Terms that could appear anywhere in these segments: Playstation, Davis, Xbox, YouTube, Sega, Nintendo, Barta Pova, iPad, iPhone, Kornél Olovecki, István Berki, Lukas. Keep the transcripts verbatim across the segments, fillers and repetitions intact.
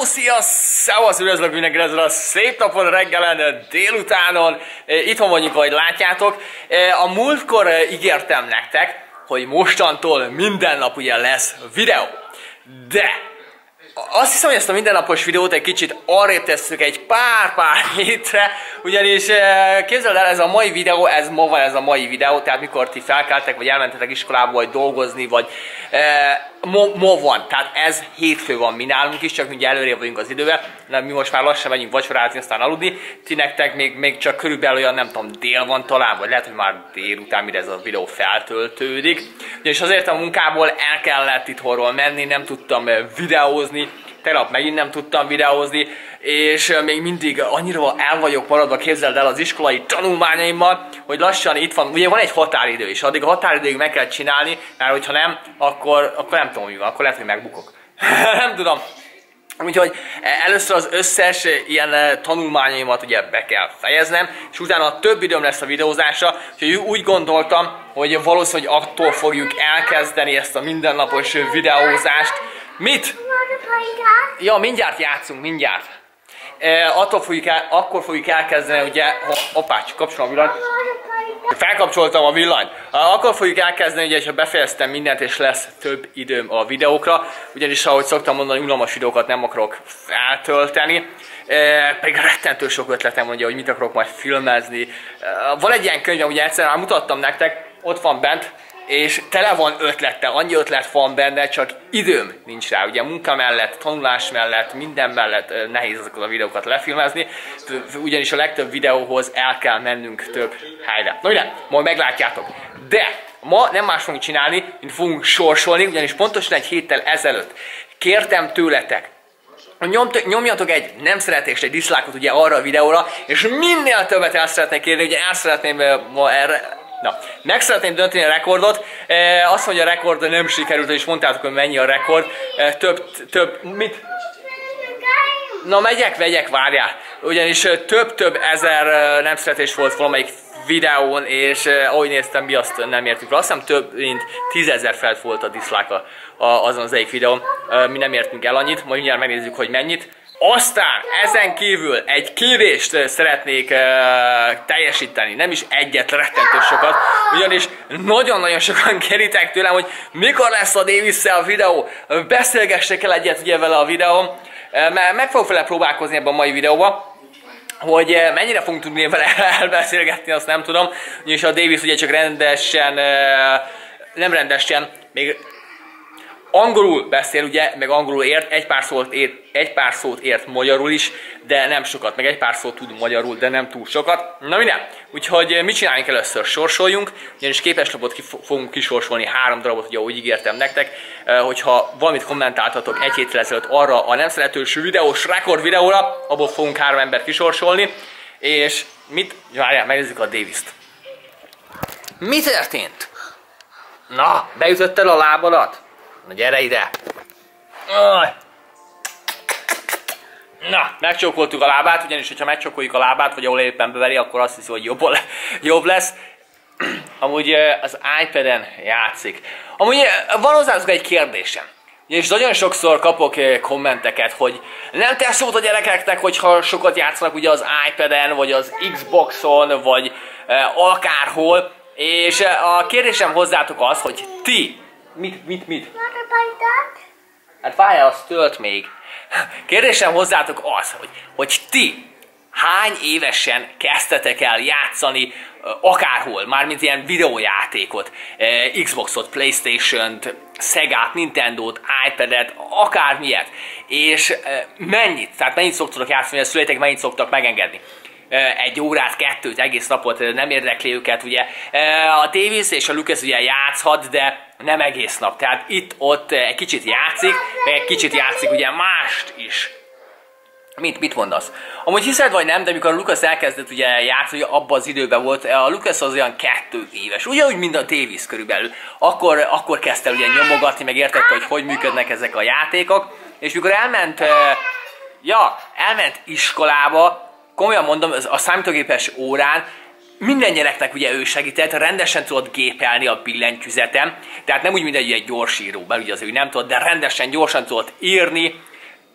Hello, szia, szevasz, üdvözlök mindenkit ezen a szép napon, reggelen, délutánon. Itthon vagyunk, ahogy látjátok. A múltkor ígértem nektek, hogy mostantól minden nap ugye lesz videó. De azt hiszem, hogy ezt a mindennapos videót egy kicsit arrébb tesszük egy pár-pár hétre, ugyanis képzeld el, ez a mai videó, ez ma van ez a mai videó, tehát mikor ti felkeltek, vagy elmentetek iskolába, vagy dolgozni, vagy e, ma, ma van, tehát ez hétfő van mi nálunk is, csak ugye előrébb vagyunk az időben, de mi most már lassan megyünk vacsorázni, aztán aludni, ti nektek még, még csak körülbelül olyan, nem tudom, dél van talán, vagy lehet, hogy már délután, mire ez a videó feltöltődik, ugyanis azért a munkából el kellett itthonról menni, nem tudtam videózni, tegnap megint nem tudtam videózni, és még mindig annyira el vagyok maradva, képzeld el, az iskolai tanulmányaimmal, hogy lassan itt van, ugye van egy határidő is, addig a határidőig meg kell csinálni, mert hogyha nem, akkor, akkor nem tudom mi van, akkor lehet, hogy megbukok. Nem tudom. Úgyhogy először az összes ilyen tanulmányaimat ugye be kell fejeznem, és utána több időm lesz a videózásra, úgyhogy úgy gondoltam, hogy valószínűleg attól fogjuk elkezdeni ezt a mindennapos videózást. Mit? Ja, mindjárt játszunk, mindjárt. E, attól fogjuk el, akkor fogjuk elkezdeni, ugye, opács, kapcsolom a villanyt. Felkapcsoltam a villanyt. Akkor fogjuk elkezdeni, ugye, és ha befejeztem mindent, és lesz több időm a videókra, ugyanis ahogy szoktam mondani, unalmas videókat nem akarok feltölteni. E, pedig rettentő sok ötletem, ugye, hogy mit akarok majd filmezni. E, van egy ilyen könyvem, ugye egyszer már mutattam nektek, ott van bent, és tele van ötlettel, annyi ötlet van benne, csak időm nincs rá. Ugye munka mellett, tanulás mellett, minden mellett nehéz ezeket a videókat lefilmezni, ugyanis a legtöbb videóhoz el kell mennünk több helyre. Na ugye, majd meglátjátok. De ma nem más fogunk csinálni, mint fogunk sorsolni, ugyanis pontosan egy héttel ezelőtt kértem tőletek, Nyomtok, nyomjatok egy nem szeretést, egy diszlákot ugye arra a videóra, és minél többet el szeretnék kérni, ugye el szeretném ma erre... Na, meg szeretném dönteni a rekordot, e, azt mondja, a rekord nem sikerült, és mondtátok, hogy mennyi a rekord, e, több, több, mit? Na megyek, vegyek, várjál, ugyanis több-több ezer nem szeretés volt valamelyik videón, és eh, ahogy néztem, mi azt nem értünk rá. Azt hiszem több mint tízezer felett volt a dislike azon az egyik videón, e, mi nem értünk el annyit, majd mindjárt megnézzük, hogy mennyit. Aztán ezen kívül egy kérést szeretnék uh, teljesíteni, nem is egyet, rettentő sokat, ugyanis nagyon-nagyon sokan kéritek tőlem, hogy mikor lesz a Davisszel a videó, beszélgessék el egyet ugye vele a videóm, uh, mert meg fogok vele próbálkozni ebben a mai videóban, hogy uh, mennyire fogunk tudni vele elbeszélgetni, azt nem tudom, ugyanis a Davis ugye csak rendesen, uh, nem rendesen, még angolul beszél ugye, meg angolul ért, egy pár szót ért, egy pár szót ért magyarul is, de nem sokat, meg egy pár szót tud magyarul, de nem túl sokat. Na minden, úgyhogy mit csináljunk először? Sorsoljunk, ugyanis képeslapot ki fogunk kisorsolni, három darabot, ugye ahogy ígértem nektek, hogyha valamit kommentáltatok egy héttel ezelőtt arra a nem szeretős videós rekord videóra, abból fogunk három embert kisorsolni, és mit? Várjál, megnézzük a Davist. Mi történt? Na, beütötted a lábadat? Na gyere ide! Na, megcsókoltuk a lábát, ugyanis hogyha megcsókoljuk a lábát, vagy ahol éppen beveri, akkor azt hiszi, hogy jobban, jobb lesz. Amúgy az iPad-en játszik. Amúgy van hozzátok egy kérdésem. És nagyon sokszor kapok kommenteket, hogy nem tesz szót a gyerekeknek, hogyha sokat játszanak ugye az iPad-en, vagy az Xbox-on, vagy akárhol. És a kérdésem hozzátok az, hogy ti Mit, mit, mit? Hát várjál, az tölt még. Kérdésem hozzátok az, hogy, hogy ti hány évesen kezdtetek el játszani akárhol, mármint ilyen videójátékot, Xboxot, Playstation-t, Sega-t, Nintendo-t, iPad-et, akármilyet, és mennyit, tehát mennyit szoktatok játszani, a szüleitek mennyit szoktak megengedni? Egy órát, kettőt, egész napot, nem érdekli őket, ugye. A Davis és a Lukas ugye játszhat, de nem egész nap. Tehát itt-ott egy kicsit játszik, meg egy kicsit játszik ugye mást is. Mit, mit mondasz? Amúgy hiszed vagy nem, de mikor a Lukas elkezdett ugye játszani, abban az időben volt, a Lukas az olyan kettő éves, ugyanúgy, mint a Davis körülbelül. Akkor, akkor kezdte ugye nyomogatni, meg értette, hogy hogy működnek ezek a játékok. És mikor elment, ja, elment iskolába, komolyan mondom, a számítógépes órán minden gyereknek ugye ő segített, rendesen tudott gépelni a billentyűzetem, tehát nem úgy, mint egy gyors író, mert ugye az ő nem tudott, de rendesen, gyorsan tudott írni,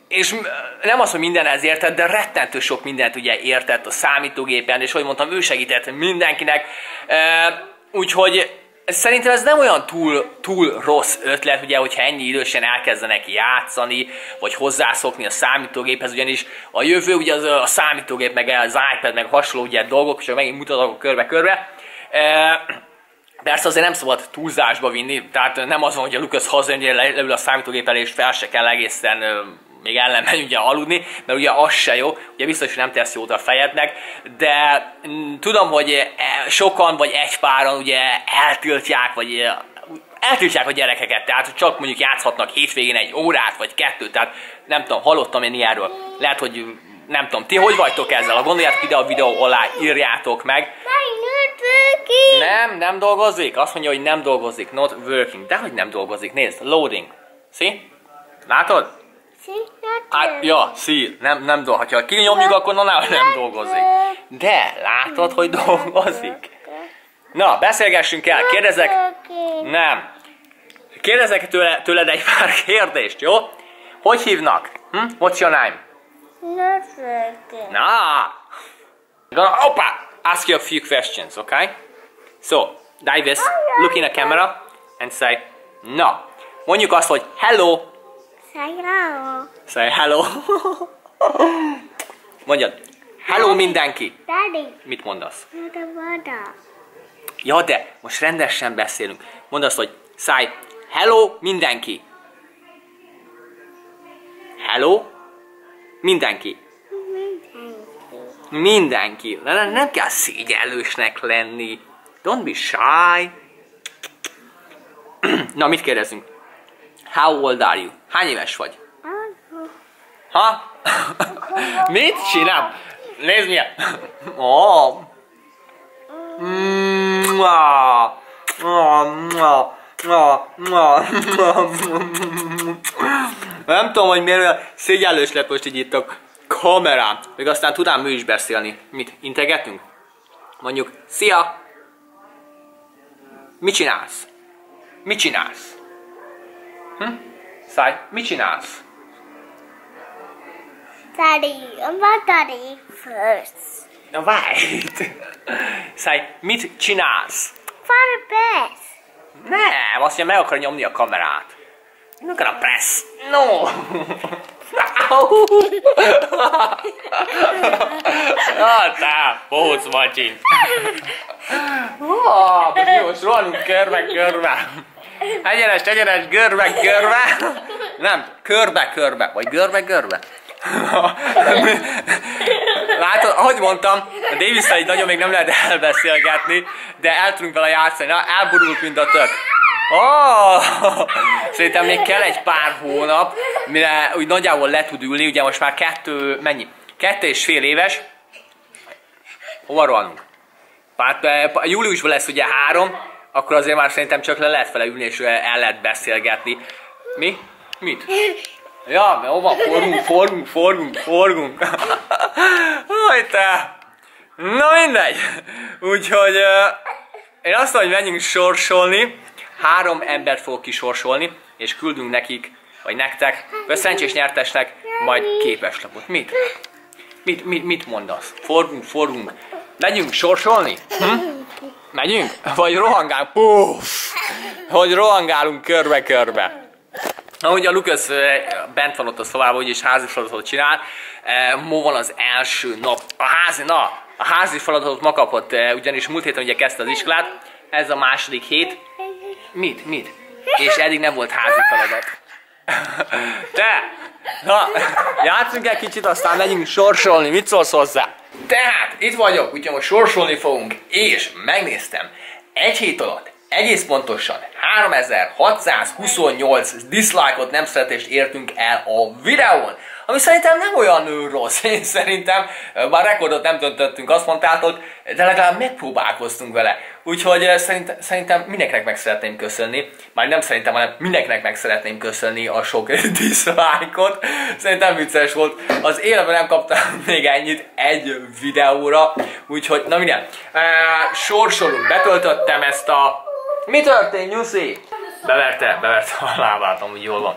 és nem az, hogy mindenhez értett, de rettentő sok mindent ugye értett a számítógépen, és hogy mondtam, ő segített mindenkinek. Úgyhogy szerintem ez nem olyan túl, túl rossz ötlet, ugye, hogyha ennyi idősen elkezdenek játszani, vagy hozzászokni a számítógéphez, ugyanis a jövő ugye az a számítógép, meg az iPad, meg hasonló ugye dolgok, és megint mutatok körbe-körbe. Persze azért nem szabad túlzásba vinni, tehát nem az van, hogy a Lukas hazajön, leül a számítógép elé, és fel se kell egészen még ellenben ugye aludni, mert ugye az se jó, ugye biztos, hogy nem tesz jót a fejednek, de tudom, hogy sokan vagy egy páran ugye eltiltják, vagy eltiltják a gyerekeket, tehát csak mondjuk játszhatnak hétvégén egy órát, vagy kettőt, tehát nem tudom, hallottam én ilyenről, lehet, hogy nem tudom, ti hogy vagytok ezzel, a gondoljátok ide a videó alá, írjátok meg. Nem, nem dolgozik, azt mondja, hogy nem dolgozik, not working, de hogy nem dolgozik, nézd, loading, see, látod? Hát, ja, szír, nem, nem dolgozik. Ha kinyomjuk, akkor na, nem dolgozik. De látod, hogy dolgozik? Na, beszélgessünk el, kérdezek... Nem. Kérdezek tőle, tőled egy pár kérdést, jó? Hogy hívnak? Hm? What's your name? Na! Opa! Ask you a few questions, okay? So, Davis, look in a camera and say, no. Mondjuk azt, hogy hello. Say hello. Say hello. Mondjad. Hello mindenki. Daddy. Mit mondasz? Ja, de most rendesen beszélünk. Mondd azt, hogy say hello mindenki. Hello mindenki. Mindenki. Mindenki. Nem, nem kell szégyellősnek lenni. Don't be shy. Na, mit kérdezünk? How old are you? Hány éves vagy? Ha? Mit csinál? Nézd milyen! Oh. Nem tudom, hogy miért szégyellős lett most így itt a kamerám. Még aztán tudnám ő is beszélni. Mit? Integetünk? Mondjuk, szia! Mit csinálsz? Mit csinálsz? Hm? Száj, mit csinálsz? Daddy, what are you first? Right. Száj, mit csinálsz? For press. Nem, azt mondja, meg akar nyomni a kamerát. Nem akar a press. No. Tá, bohóc macsin. Most rohanunk körbe-körbe. Egyenes, egyenes, görbe, görbe. Nem, körbe, körbe. Vagy görbe, görbe. Látod, ahogy mondtam, a Davis-szel így nagyon még nem lehet elbeszélgetni, de el tudunk vele játszani. Na, elborult mind a tök. Oh! Szerintem még kell egy pár hónap, mire úgy nagyjából le tud ülni. Ugye most már kettő, mennyi? Kettő és fél éves. Hova rohanunk? Júliusban lesz ugye három. Akkor azért már szerintem csak le lehet vele ülni, és el lehet beszélgetni. Mi? Mit? Ja, mert hova? Forgunk, forgunk, forgunk, forgunk. Haj te! Na mindegy! Úgyhogy én azt mondom, hogy menjünk sorsolni. Három embert fogok kisorsolni, és küldünk nekik, vagy nektek, vagy szerencsés nyertesnek majd képeslapot. Mit? Mit, mit, mit mondasz? Forgunk, forgunk. Megyünk sorsolni? Hm? Megyünk? Vagy rohangálunk? Puff! Hogy rohangálunk körbe-körbe. Na ugye a Lukas bent van ott a szobában, úgyis házi feladatot csinál. Ma van az első nap. A házi, na, a házi feladatot ma kapott, ugyanis múlt héten ugye kezdte az iskolát. Ez a második hét. Mit? Mit? És eddig nem volt házi feladat. Te! Na, játszunk egy kicsit, aztán megyünk sorsolni. Mit szólsz hozzá? Tehát itt vagyok, úgyhogy most sorsolni fogunk, és megnéztem, egy hét alatt egész pontosan háromezer-hatszázhuszonnyolc dislike-ot, nem szeretést értünk el a videón, ami szerintem nem olyan rossz, én szerintem, bár rekordot nem döntöttünk, azt mondtátok, de legalább megpróbálkoztunk vele, úgyhogy szerint, szerintem mindenkinek meg szeretném köszönni, már nem szerintem, hanem mindenkinek meg szeretném köszönni a sok dislike-ot, szerintem vicces volt, az életben nem kaptam még ennyit egy videóra, úgyhogy, na minden, sorsolunk, betöltöttem ezt a... Mi történt, Nyuszi? Beverte, beverte a lábát, amúgy jól van.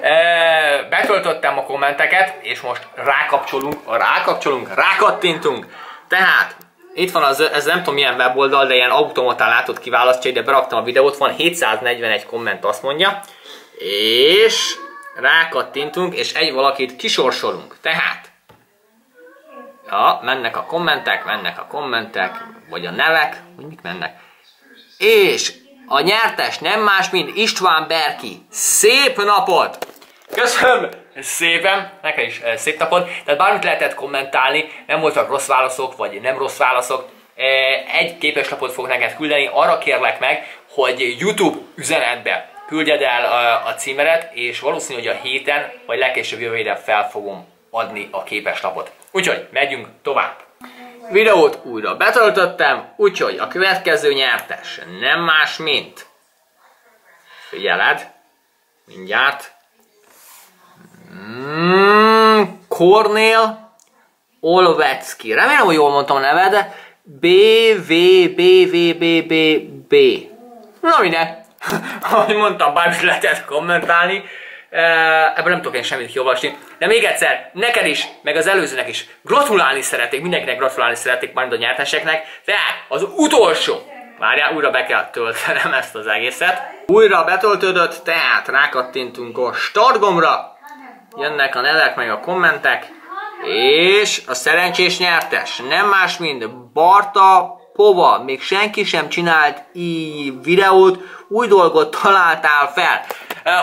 E, betöltöttem a kommenteket, és most rákapcsolunk, rákapcsolunk, rákattintunk. Tehát, itt van az, ez nem tudom milyen weboldal, de ilyen automatán látott kiválasztja, de beraktam a videót, van hétszáznegyvenegy komment, azt mondja. És rákattintunk, és egy valakit kisorsolunk. Tehát, ja, mennek a kommentek, mennek a kommentek, vagy a nevek, hogy mik mennek. És a nyertes nem más, mint István Berki. Szép napot! Köszönöm szépen, neked is szép napot. Tehát bármit lehetett kommentálni, nem voltak rossz válaszok, vagy nem rossz válaszok. Egy képeslapot fog neked küldeni, arra kérlek meg, hogy YouTube üzenetbe küldjed el a címedet, és valószínű, hogy a héten, vagy legkésőbb jövő héten fel fogom adni a képeslapot. Úgyhogy megyünk tovább. Videót újra betöltöttem, úgyhogy a következő nyertes nem más, mint... Figyeled, mindjárt. Mm, Kornél Olovecki. Remélem, hogy jól mondtam a neved, de bé vé bé bé bé bé bé. Na mindegy. Ahogy mondtam, bármit lehetett kommentálni. Ebből nem tudok én semmit kiolvasni. De még egyszer, neked is, meg az előzőnek is gratulálni szeretnék, mindenkinek gratulálni szeretnék, majd a nyerteseknek. Tehát az utolsó, várjál, újra be kell töltenem ezt az egészet. Újra betöltődött, tehát rákattintunk a start gombra. Jönnek a nevek, meg a kommentek. És a szerencsés nyertes nem más, mint Barta Pova. Még senki sem csinált így videót, új dolgot találtál fel.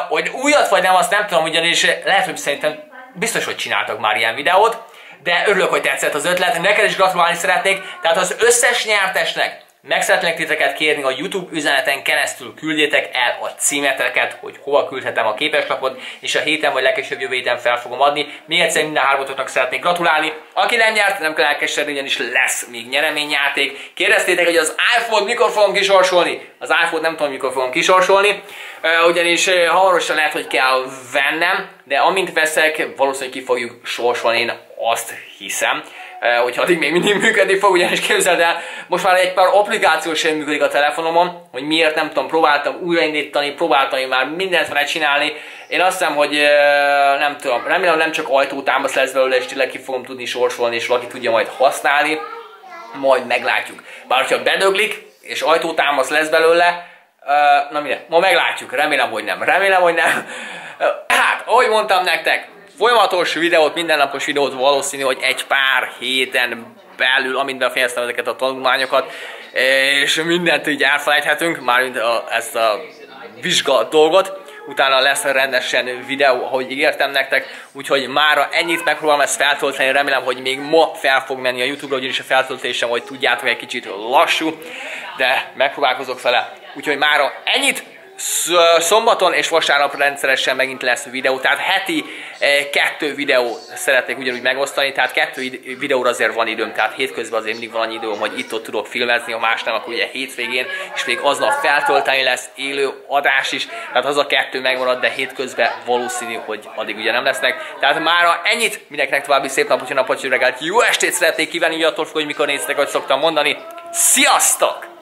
Hogy újat vagy nem, azt nem tudom, ugyanis lehet, hogy szerintem biztos, hogy csináltak már ilyen videót, de örülök, hogy tetszett az ötlet, neked is gratulálni szeretnék, tehát az összes nyertesnek meg szeretnék titeket kérni, a YouTube üzeneten keresztül küldjétek el a címeteket, hogy hova küldhetem a képeslapot, és a héten vagy legkésőbb jövő héten fel fogom adni. Még egyszer minden hármatoknak szeretnék gratulálni. Aki nem nyert, nem kell elkeserni, ugyanis lesz még nyereményjáték. Kérdeztétek, hogy az iPhone-t mikor fogom kisorsolni? Az iPhone-t nem tudom, mikor fogom kisorsolni, ugyanis hamarosan lehet, hogy kell vennem, de amint veszek, valószínűleg ki fogjuk sorsolni, én azt hiszem. Hogy addig még mindig működni fog, ugyanis képzeld el, most már egy pár applikáció sem működik a telefonomon, hogy miért nem tudom, próbáltam újraindítani, próbáltam én már mindent vele csinálni. Én azt hiszem, hogy nem tudom, remélem nem csak ajtótámasz lesz belőle, és tényleg ki fogom tudni sorsolni, és valaki tudja majd használni, majd meglátjuk. Bár ha bedöglik, és ajtótámasz lesz belőle, na mindegy, ma meglátjuk, remélem, hogy nem, remélem, hogy nem. Hát, ahogy mondtam nektek, folyamatos videót, mindennapos videót valószínű, hogy egy pár héten belül, amint befejeztem ezeket a tanulmányokat, és mindent így elfelejthetünk, mármint a, ezt a vizsga dolgot. Utána lesz rendesen videó, ahogy ígértem nektek, úgyhogy mára ennyit, megpróbálom ezt feltölteni, remélem, hogy még ma fel fog menni a YouTube-ra, ugyanis a feltöltésem, hogy tudjátok, egy kicsit lassú, de megpróbálkozok vele. Úgyhogy mára ennyit. Szombaton és vasárnap rendszeresen megint lesz videó, tehát heti kettő videó szeretnék ugyanúgy megosztani, tehát kettő videóra azért van időm, tehát hétközben azért mindig van annyi időm, hogy itt-ott tudok filmezni, ha más nem, akkor ugye hétvégén, és még aznap feltölteni lesz élő adás is, tehát az a kettő megmarad, de hétközben valószínű, hogy addig ugye nem lesznek. Tehát mára ennyit, mindenkinek további szép napot, jó napot, jó reggelt, jó estét szeretnék kívánni, ugye attól függ, hogy mikor néztek, ahogy szoktam mondani. Sziasztok!